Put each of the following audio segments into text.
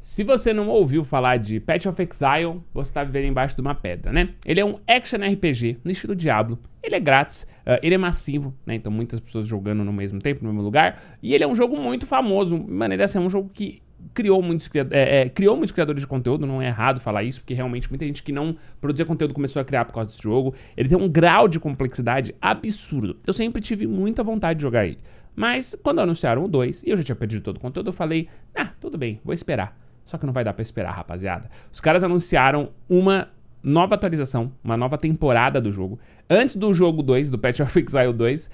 Se você não ouviu falar de Path of Exile, você tá vivendo embaixo de uma pedra, né? Ele é um action RPG no estilo Diablo. Ele é grátis, ele é massivo, né? Então muitas pessoas jogando no mesmo tempo, no mesmo lugar. E ele é um jogo muito famoso. Mano, ele é assim, um jogo que criou muitos criadores de conteúdo, não é errado falar isso, porque realmente muita gente que não produzia conteúdo começou a criar por causa desse jogo. Ele tem um grau de complexidade absurdo. Eu sempre tive muita vontade de jogar ele, mas quando anunciaram o 2 e eu já tinha perdido todo o conteúdo, eu falei, ah, tudo bem, vou esperar. Só que não vai dar pra esperar, rapaziada. Os caras anunciaram uma nova atualização, uma nova temporada do jogo, antes do jogo 2, do Path of Exile 2,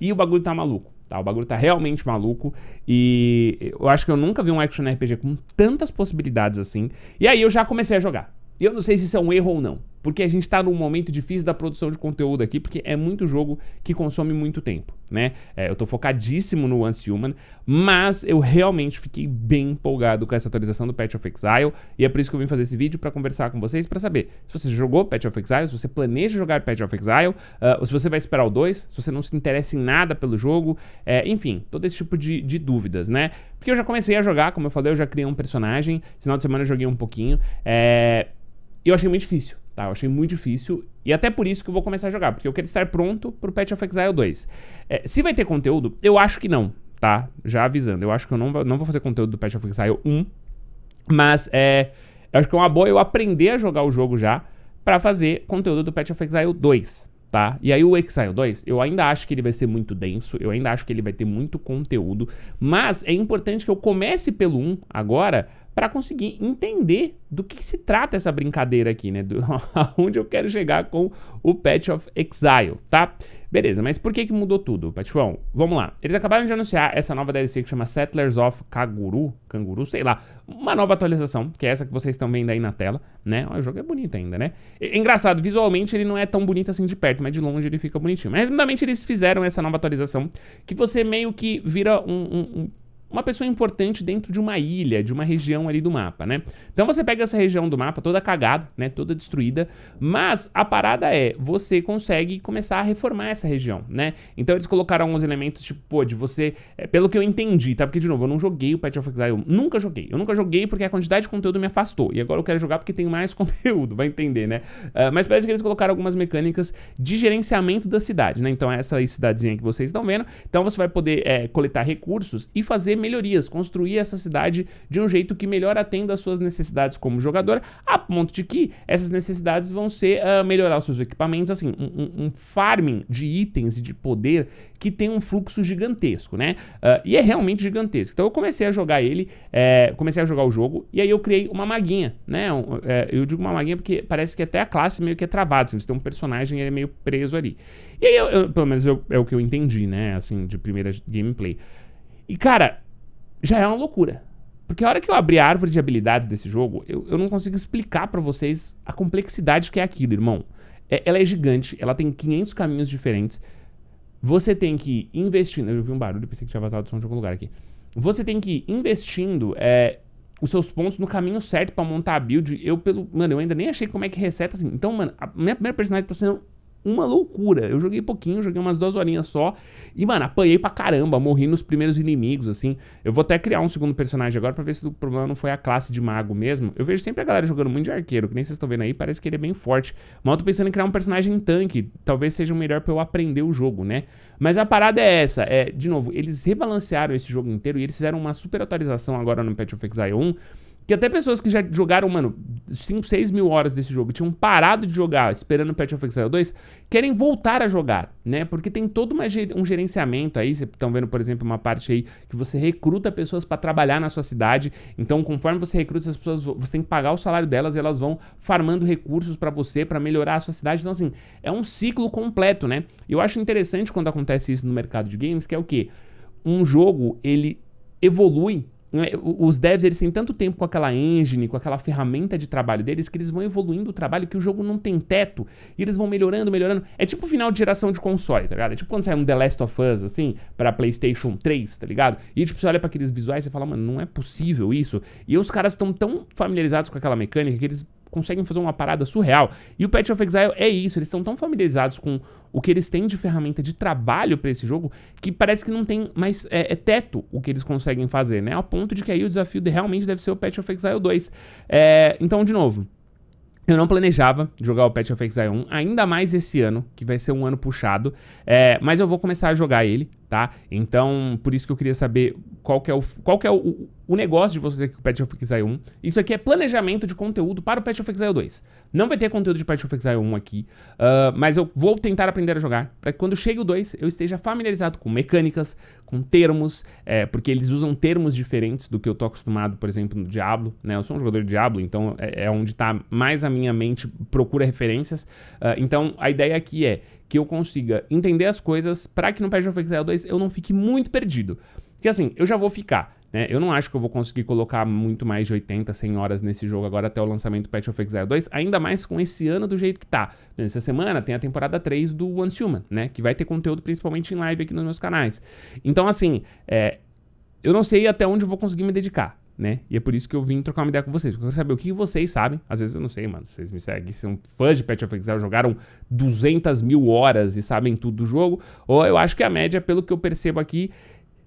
e o bagulho tá maluco. Tá, o bagulho tá realmente maluco e eu acho que eu nunca vi um action RPG com tantas possibilidades assim. E aí eu já comecei a jogar. E eu não sei se isso é um erro ou não, porque a gente tá num momento difícil da produção de conteúdo aqui, porque é muito jogo que consome muito tempo, né? Eu tô focadíssimo no Once Human, mas eu realmente fiquei bem empolgado com essa atualização do Path of Exile, e é por isso que eu vim fazer esse vídeo, pra conversar com vocês, pra saber se você jogou Path of Exile, se você planeja jogar Path of Exile, ou se você vai esperar o 2, se você não se interessa em nada pelo jogo, enfim, todo esse tipo de dúvidas, né? Porque eu já comecei a jogar, como eu falei, eu já criei um personagem, esse final de semana eu joguei um pouquinho, e eu achei muito difícil, tá? Eu achei muito difícil e até por isso que eu vou começar a jogar, porque eu quero estar pronto pro Path of Exile 2. Se vai ter conteúdo, eu acho que não, tá? Já avisando, eu acho que eu não vou fazer conteúdo do Path of Exile 1, mas eu acho que é uma boa eu aprender a jogar o jogo já pra fazer conteúdo do Path of Exile 2, tá? E aí o Exile 2, eu ainda acho que ele vai ser muito denso, eu ainda acho que ele vai ter muito conteúdo, mas é importante que eu comece pelo 1 agora, pra conseguir entender do que se trata essa brincadeira aqui, né? Aonde eu quero chegar com o Path of Exile, tá? Beleza, mas por que mudou tudo, Patifão? Vamos lá. Eles acabaram de anunciar essa nova DLC que chama Settlers of Kalguur, sei lá. Uma nova atualização, que é essa que vocês estão vendo aí na tela, né? O jogo é bonito ainda, né? Engraçado, visualmente ele não é tão bonito assim de perto, mas de longe ele fica bonitinho. Mas, resumidamente, eles fizeram essa nova atualização que você meio que vira uma pessoa importante dentro de uma ilha, de uma região ali do mapa, né? Então você pega essa região do mapa toda cagada, né? Toda destruída, mas a parada é, você consegue começar a reformar essa região, né? Então eles colocaram alguns elementos, tipo, pô, de você... pelo que eu entendi, tá? Porque, de novo, eu não joguei o Path of Exile, eu nunca joguei porque a quantidade de conteúdo me afastou, e agora eu quero jogar porque tem mais conteúdo, vai entender, né? Mas parece que eles colocaram algumas mecânicas de gerenciamento da cidade, né? Então essa aí, cidadezinha que vocês estão vendo, então você vai poder coletar recursos e fazer melhorias, construir essa cidade de um jeito que melhor atenda às suas necessidades como jogador, a ponto de que essas necessidades vão ser melhorar os seus equipamentos, assim, um farming de itens e de poder que tem um fluxo gigantesco, né? E é realmente gigantesco. Então eu comecei a jogar ele, comecei a jogar o jogo, e aí eu criei uma maguinha, né? Eu digo uma maguinha porque parece que até a classe meio que é travada, assim, você tem um personagem e ele é meio preso ali. E aí, pelo menos é o que eu entendi, né? Assim, de primeira gameplay. E, cara, já é uma loucura. Porque a hora que eu abri a árvore de habilidades desse jogo, eu não consigo explicar pra vocês a complexidade que é aquilo, irmão. Ela é gigante, ela tem 500 caminhos diferentes. Você tem que ir investindo... Eu ouvi um barulho, pensei que tinha vazado o som de algum lugar aqui. Você tem que ir investindo os seus pontos no caminho certo pra montar a build. Mano, eu ainda nem achei como é que reseta assim. Então, mano, a minha primeira personagem tá sendo... uma loucura, eu joguei pouquinho, joguei umas 2 horinhas só, e mano, apanhei pra caramba, morri nos primeiros inimigos, assim, eu vou até criar um segundo personagem agora pra ver se o problema não foi a classe de mago mesmo, eu vejo sempre a galera jogando muito de arqueiro, que nem vocês estão vendo aí, parece que ele é bem forte, mas eu tô pensando em criar um personagem tanque, talvez seja o melhor pra eu aprender o jogo, né, mas a parada é essa, de novo, eles rebalancearam esse jogo inteiro, e eles fizeram uma super atualização agora no Path of Exile 1, que até pessoas que já jogaram, mano, 5, 6 mil horas desse jogo e tinham parado de jogar esperando o Path of Exile 2, querem voltar a jogar, né? Porque tem todo um gerenciamento aí, vocês estão vendo, por exemplo, uma parte aí que você recruta pessoas pra trabalhar na sua cidade, então conforme você recruta essas pessoas, você tem que pagar o salário delas e elas vão farmando recursos pra você, pra melhorar a sua cidade, então assim, é um ciclo completo, né? E eu acho interessante quando acontece isso no mercado de games, que é o quê? Um jogo, ele evolui. Os devs, eles têm tanto tempo com aquela engine, com aquela ferramenta de trabalho deles, que eles vão evoluindo o trabalho, que o jogo não tem teto, e eles vão melhorando, melhorando. É tipo o final de geração de console, tá ligado? É tipo quando sai um The Last of Us, assim, pra PlayStation 3, tá ligado? E tipo, você olha pra aqueles visuais e fala, mano, não é possível isso. E os caras estão tão familiarizados com aquela mecânica que eles conseguem fazer uma parada surreal. E o Path of Exile é isso, eles estão tão familiarizados com o que eles têm de ferramenta de trabalho pra esse jogo, que parece que não tem mais teto o que eles conseguem fazer, né? Ao ponto de que aí o desafio realmente deve ser o Path of Exile 2. Então, de novo, eu não planejava jogar o Path of Exile 1, ainda mais esse ano, que vai ser um ano puxado, mas eu vou começar a jogar ele, tá? Então, por isso que eu queria saber qual que é o negócio de vocês aqui com o Path of Exile 1. Isso aqui é planejamento de conteúdo para o Path of Exile 2. Não vai ter conteúdo de Path of Exile 1 aqui, mas eu vou tentar aprender a jogar, para que quando chegue o 2 eu esteja familiarizado com mecânicas, com termos, porque eles usam termos diferentes do que eu tô acostumado, por exemplo, no Diablo, né? Eu sou um jogador de Diablo, então é onde tá mais a minha mente procura referências. Então a ideia aqui é que eu consiga entender as coisas para que no Path of Exile 2 eu não fique muito perdido. Porque assim, eu já vou ficar, né? Eu não acho que eu vou conseguir colocar muito mais de 80, 100 horas nesse jogo agora até o lançamento do Path of Exile 2, ainda mais com esse ano do jeito que tá. Nessa semana tem a temporada 3 do Once Human, né? Que vai ter conteúdo principalmente em live aqui nos meus canais. Então assim, eu não sei até onde eu vou conseguir me dedicar, né? E é por isso que eu vim trocar uma ideia com vocês, porque eu quero saber o que vocês sabem. Às vezes eu não sei, mano, vocês me seguem, vocês são fãs de Path of Exile, jogaram 200 mil horas e sabem tudo do jogo, ou eu acho que a média, pelo que eu percebo aqui,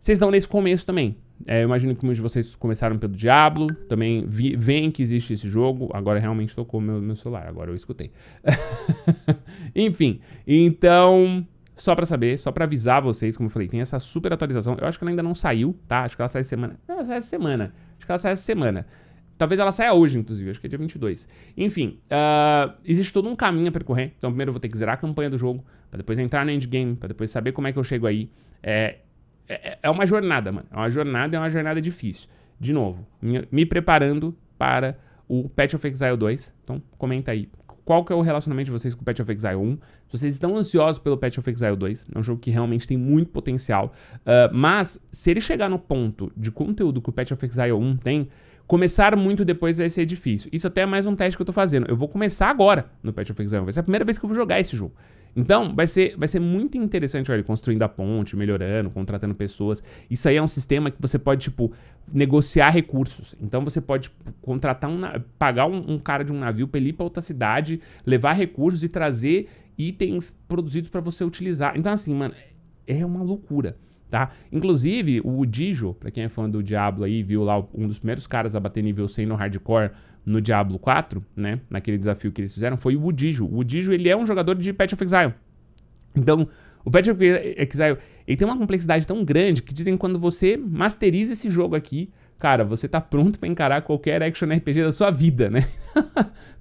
vocês estão nesse começo também. Eu imagino que muitos de vocês começaram pelo Diablo, também veem que existe esse jogo, agora realmente tocou meu celular, agora eu escutei. Enfim, então... Só pra saber, só pra avisar vocês, como eu falei, tem essa super atualização. Eu acho que ela ainda não saiu, tá? Acho que ela sai essa semana. Não, ela sai essa semana. Acho que ela sai essa semana. Talvez ela saia hoje, inclusive. Acho que é dia 22. Enfim, existe todo um caminho a percorrer. Então, primeiro eu vou ter que zerar a campanha do jogo, pra depois entrar no endgame, pra depois saber como é que eu chego aí. É uma jornada, mano. É uma jornada difícil. De novo, me preparando para o Path of Exile 2. Então, comenta aí. Qual que é o relacionamento de vocês com o Path of Exile 1? Se vocês estão ansiosos pelo Path of Exile 2, é um jogo que realmente tem muito potencial, mas se ele chegar no ponto de conteúdo que o Path of Exile 1 tem, começar muito depois vai ser difícil. Isso até é mais um teste que eu tô fazendo. Eu vou começar agora no Path of Exile 1, vai ser a primeira vez que eu vou jogar esse jogo. Então, vai ser muito interessante, olha, construindo a ponte, melhorando, contratando pessoas. Isso aí é um sistema que você pode, tipo, negociar recursos. Então você pode contratar pagar um cara de um navio pra ele ir pra outra cidade, levar recursos e trazer itens produzidos pra você utilizar. Então assim, mano, é uma loucura, tá? Inclusive, o Udijo, pra quem é fã do Diablo aí, viu lá um dos primeiros caras a bater nível 100 no hardcore no Diablo 4, né? Naquele desafio que eles fizeram, foi o Udijo. O Udijo, ele é um jogador de Path of Exile. Então, o Path of Exile, ele tem uma complexidade tão grande que dizem que quando você masteriza esse jogo aqui, cara, você tá pronto pra encarar qualquer action RPG da sua vida, né?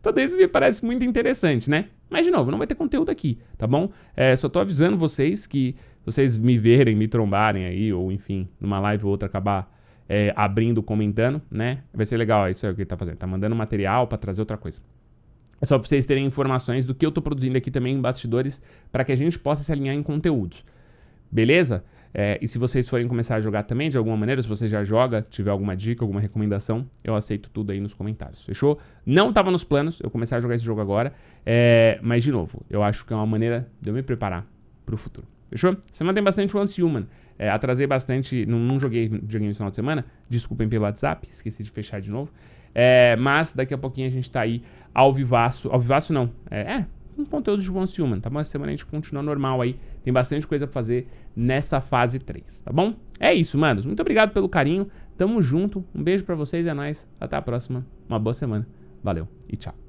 Tudo isso me parece muito interessante, né? Mas, de novo, não vai ter conteúdo aqui, tá bom? Só tô avisando vocês que vocês me verem, me trombarem aí, ou enfim, numa live ou outra acabar abrindo, comentando, né? Vai ser legal, ó, isso é o que ele tá fazendo, tá mandando material pra trazer outra coisa. É só pra vocês terem informações do que eu tô produzindo aqui também em bastidores, pra que a gente possa se alinhar em conteúdos, beleza? E se vocês forem começar a jogar também, de alguma maneira, se você já joga, tiver alguma dica, alguma recomendação, eu aceito tudo aí nos comentários, fechou? Não tava nos planos eu começar a jogar esse jogo agora, mas de novo, eu acho que é uma maneira de eu me preparar pro futuro, fechou? Semana tem bastante Once Human, atrasei bastante, não joguei no final de semana, desculpem pelo WhatsApp, esqueci de fechar de novo, mas daqui a pouquinho a gente tá aí ao vivaço não, um conteúdo de Once Human, tá bom? Essa semana a gente continua normal aí, tem bastante coisa pra fazer nessa fase 3, tá bom? É isso, manos, muito obrigado pelo carinho, tamo junto, um beijo pra vocês, é nóis, até a próxima, uma boa semana, valeu e tchau.